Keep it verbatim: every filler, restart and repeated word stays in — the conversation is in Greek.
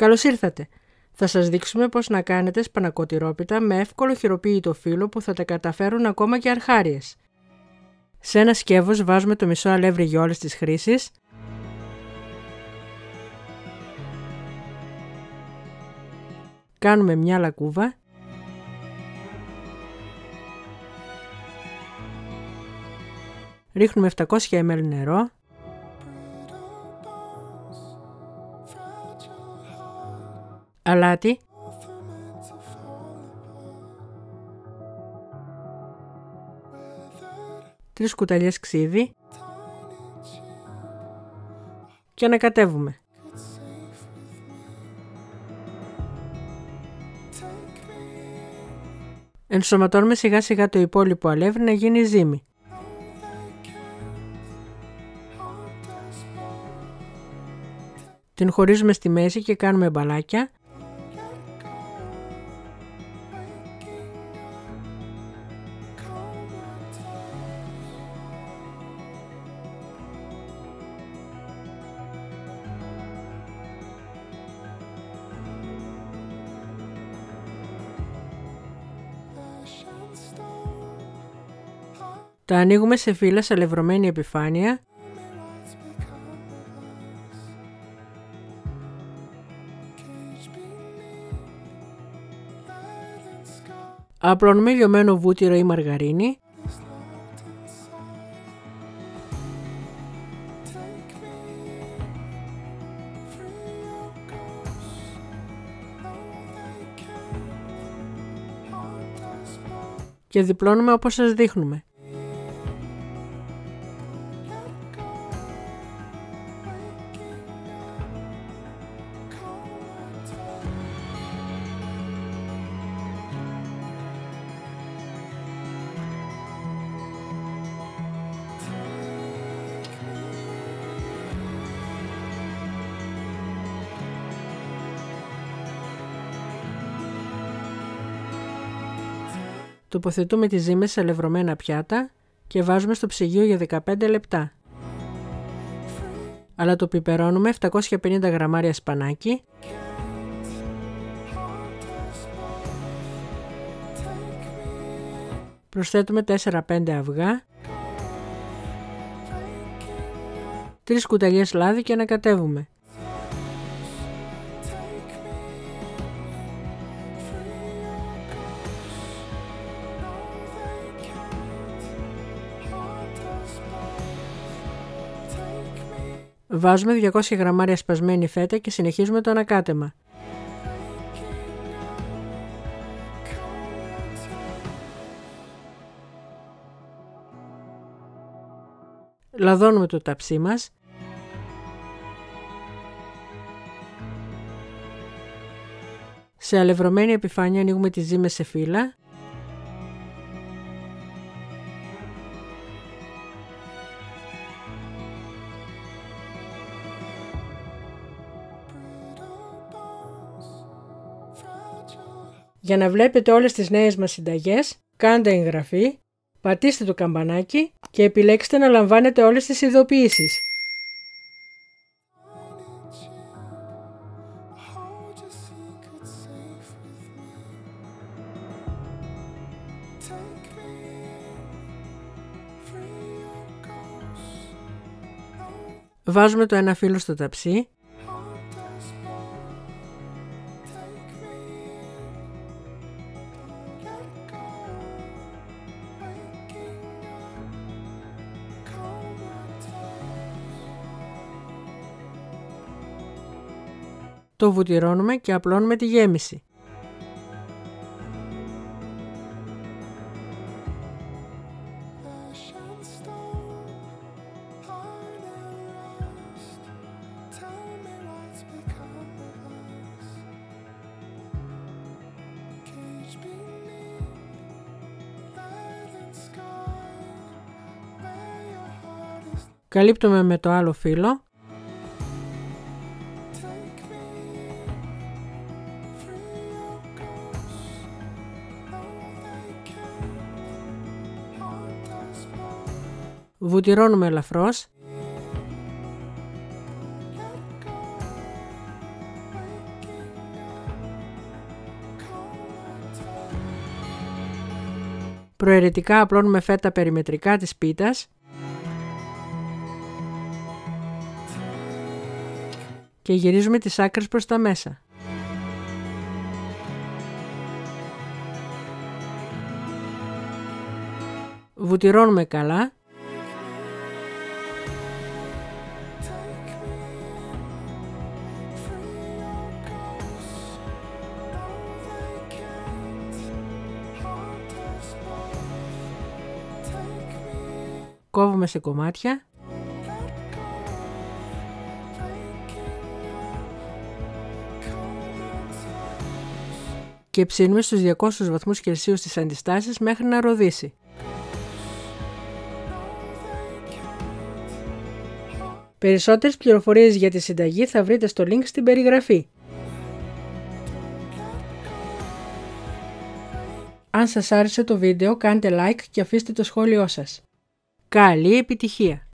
Καλώς ήρθατε! Θα σας δείξουμε πώς να κάνετε σπανακοτηρόπιτα με εύκολο χειροποίητο φύλλο που θα τα καταφέρουν ακόμα και αρχάριες. Σε ένα σκεύος βάζουμε το μισό αλεύρι γιόλης της χρήσης, κάνουμε μια λακκούβα, ρίχνουμε επτακόσια μιλιλίτρα νερό, αλάτι, τρεις κουταλιές ξύδι και ανακατεύουμε. Ενσωματώνουμε σιγά σιγά το υπόλοιπο αλεύρι να γίνει ζύμη. Την χωρίζουμε στη μέση και κάνουμε μπαλάκια. Τα ανοίγουμε σε φύλλα σε αλευρωμένη επιφάνεια. Απλώνουμε λιωμένο βούτυρο ή μαργαρίνη. Και διπλώνουμε όπως σας δείχνουμε. Τοποθετούμε τις ζύμες σε αλευρωμένα πιάτα και βάζουμε στο ψυγείο για δεκαπέντε λεπτά. Αλλά το πιπερώνουμε επτακόσια πενήντα γραμμάρια σπανάκι . Προσθέτουμε τέσσερα με πέντε αυγά, τρεις κουταλιές λάδι και ανακατεύουμε. Βάζουμε διακόσια γραμμάρια σπασμένη φέτα και συνεχίζουμε το ανακάτεμα. Λαδώνουμε το ταψί μας. Σε αλευρωμένη επιφάνεια ανοίγουμε τις ζύμες σε φύλλα. Για να βλέπετε όλες τις νέες μας συνταγές, κάντε εγγραφή, πατήστε το καμπανάκι και επιλέξτε να λαμβάνετε όλες τις ειδοποιήσεις. Βάζουμε το ένα φύλλο στο ταψί. Το βουτυρώνουμε και απλώνουμε τη γέμιση. Καλύπτουμε με το άλλο φύλλο. Βουτυρώνουμε ελαφρώς. Προαιρετικά απλώνουμε φέτα περιμετρικά της πίτας και γυρίζουμε τις άκρες προς τα μέσα. Βουτυρώνουμε καλά . Κόβουμε σε κομμάτια και ψήνουμε στους διακόσιους βαθμούς Κελσίου στις αντιστάσεις μέχρι να ροδίσει. Περισσότερες πληροφορίες για τη συνταγή θα βρείτε στο link στην περιγραφή. Αν σας άρεσε το βίντεο, κάντε like και αφήστε το σχόλιο σας. Καλή επιτυχία!